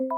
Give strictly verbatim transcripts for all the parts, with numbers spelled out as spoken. Yes!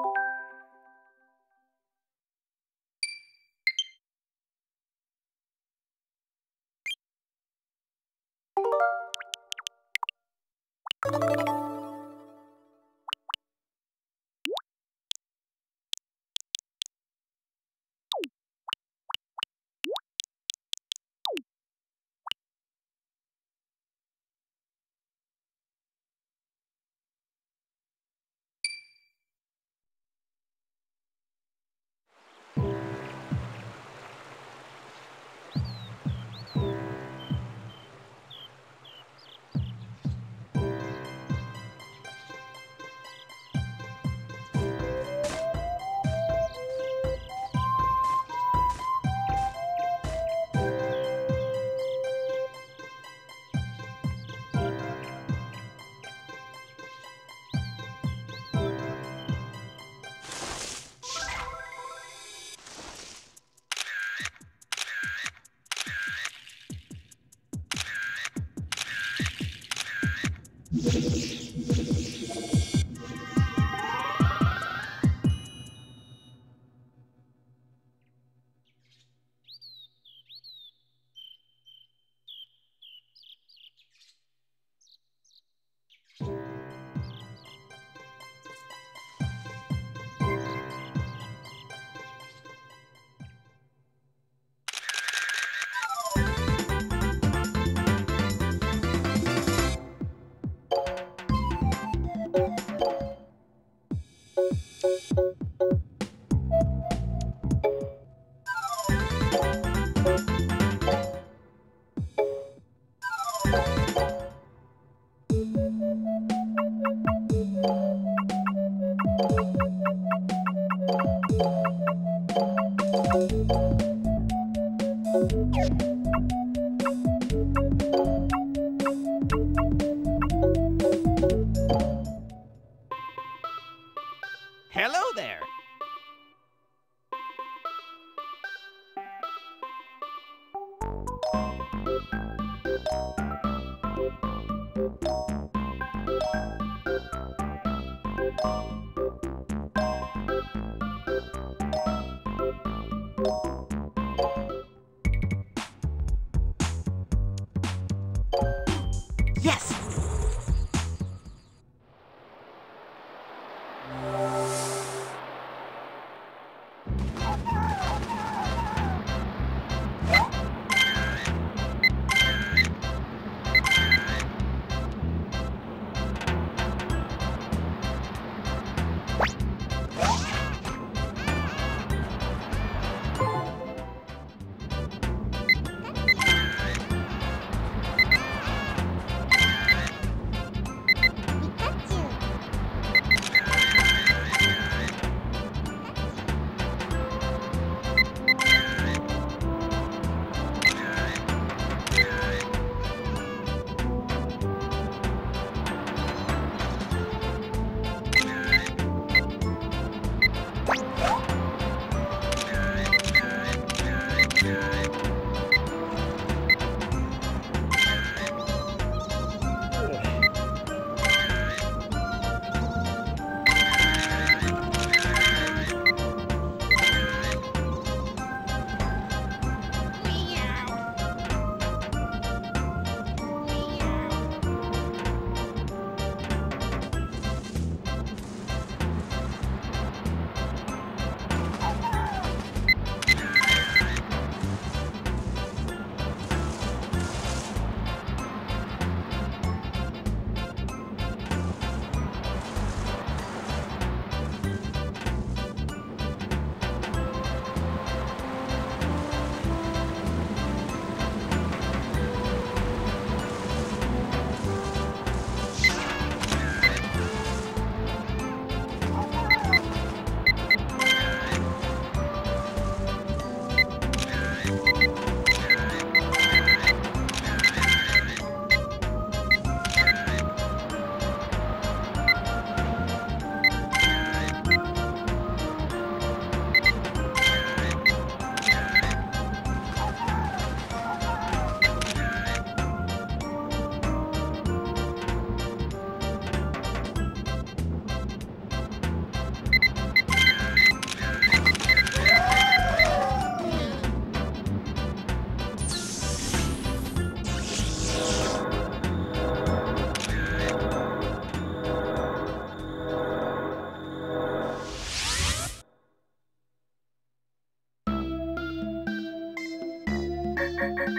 Wonderful!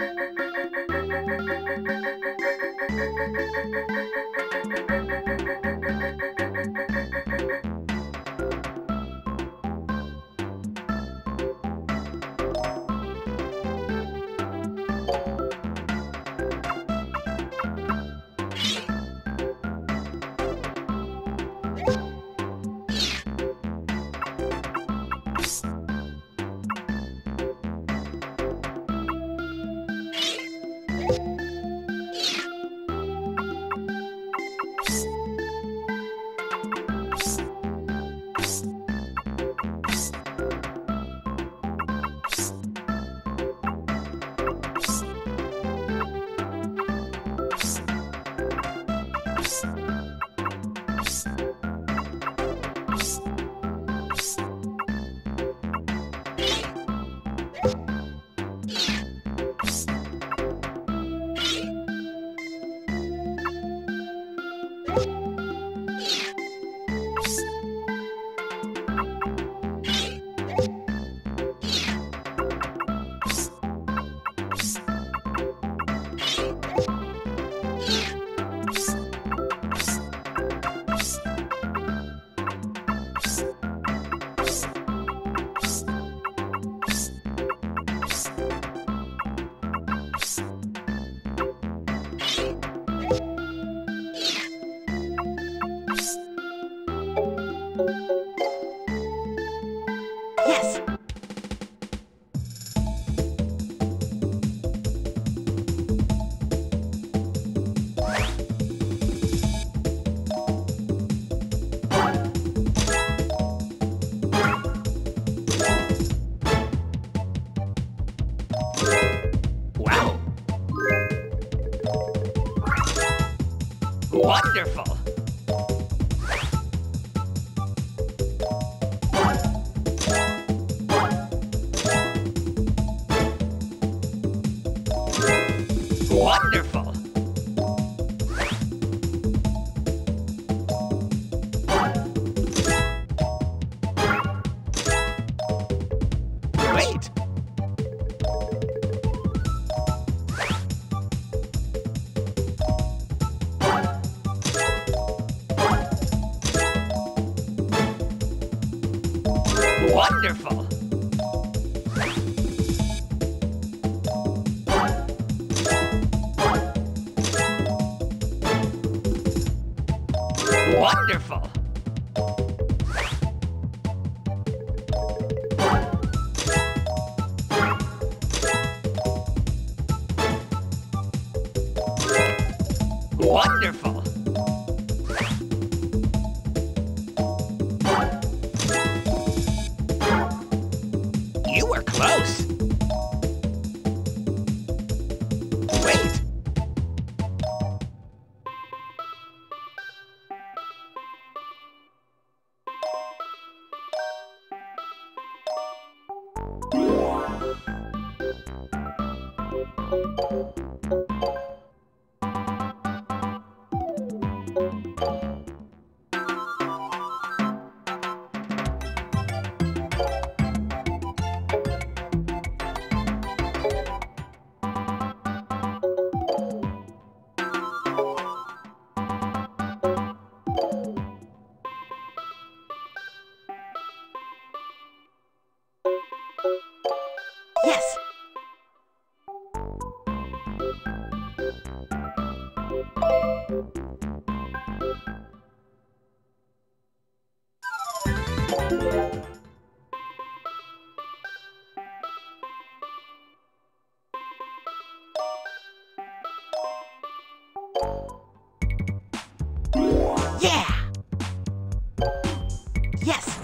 Wonderful! Wonderful! Close. Wait. Yes. Yeah. Yes.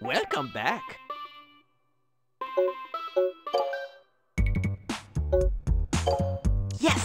Welcome back. Yes.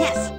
Yes.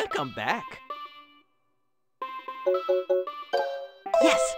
Welcome back. Yes.